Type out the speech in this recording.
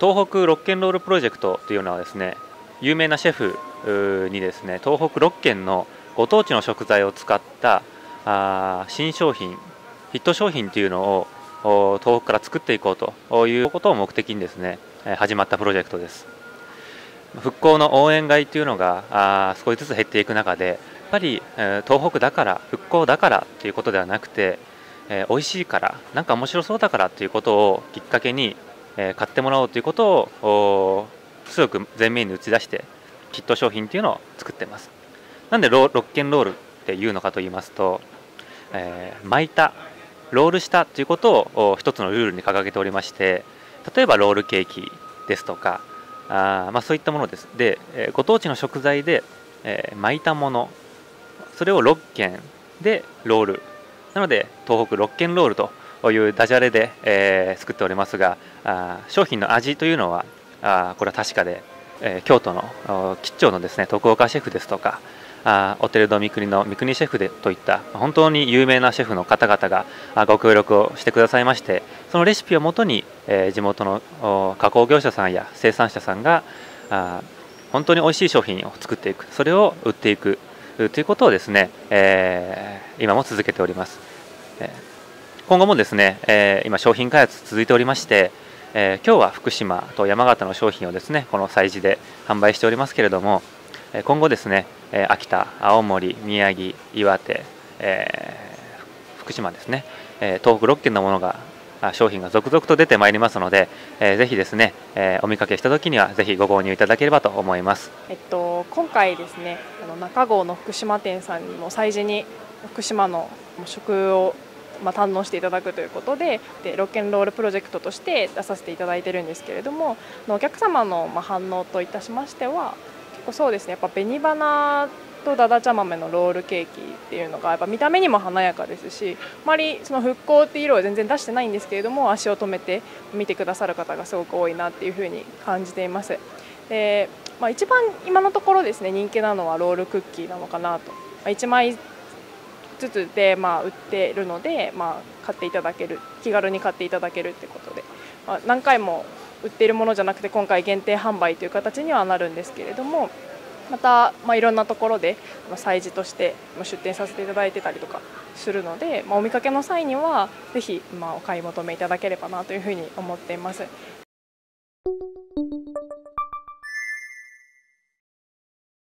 東北ロッケンロールプロジェクトというのはですね、有名なシェフにですね、東北6県のご当地の食材を使った新商品、ヒット商品というのを東北から作っていこうということを目的にですね、始まったプロジェクトです。復興の応援買いというのが少しずつ減っていく中で、やっぱり東北だから、復興だからということではなくて、美味しいから、なんか面白そうだからということをきっかけに買ってもらおうということを強く前面に打ち出してヒット商品というのを作っています。なんでロッケンロールっていうのかと言いますと、巻いた、ロールしたということを一つのルールに掲げておりまして、例えばロールケーキですとかそういったものです。で、ご当地の食材で、巻いたもの、それを6県でロールなので東北ロッケンロールというダジャレで、作っておりますが、商品の味というのはこれは確かで、京都の吉兆のですね、徳岡シェフですとかオテルド三国の三国シェフでといった本当に有名なシェフの方々がご協力をしてくださいまして、そのレシピをもとに、地元の加工業者さんや生産者さんが本当においしい商品を作っていく、それを売っていくということをですね、今も続けております。今後もですね、今商品開発続いておりまして、今日は福島と山形の商品をですね、この催事で販売しておりますけれども、今後ですね、秋田、青森、宮城、岩手、福島ですね、東北6県のものが商品が続々と出てまいりますので、ぜひですね、お見かけしたときにはぜひご購入いただければと思います。今回ですね、中郷の福島店さんの催事に福島の食を堪能していただくということで、ロッケンロールプロジェクトとして出させていただいているんですけれども、お客様の反応といたしましては、結構そうですね、やっぱ紅花とだだちゃ豆のロールケーキっていうのがやっぱ見た目にも華やかですし、あまりその復興っていう色は全然出してないんですけれども、足を止めて見てくださる方がすごく多いなっていうふうに感じています。で、一番今のところですね、人気なのはロールクッキーなのかなと。1枚ずつで売っているので、買っていただける、気軽に買っていただけるということで、何回も売っているものじゃなくて今回限定販売という形にはなるんですけれども、またいろんなところで催事として出店させていただいてたりとかするので、お見かけの際にはぜひお買い求めいただければなというふうに思っています。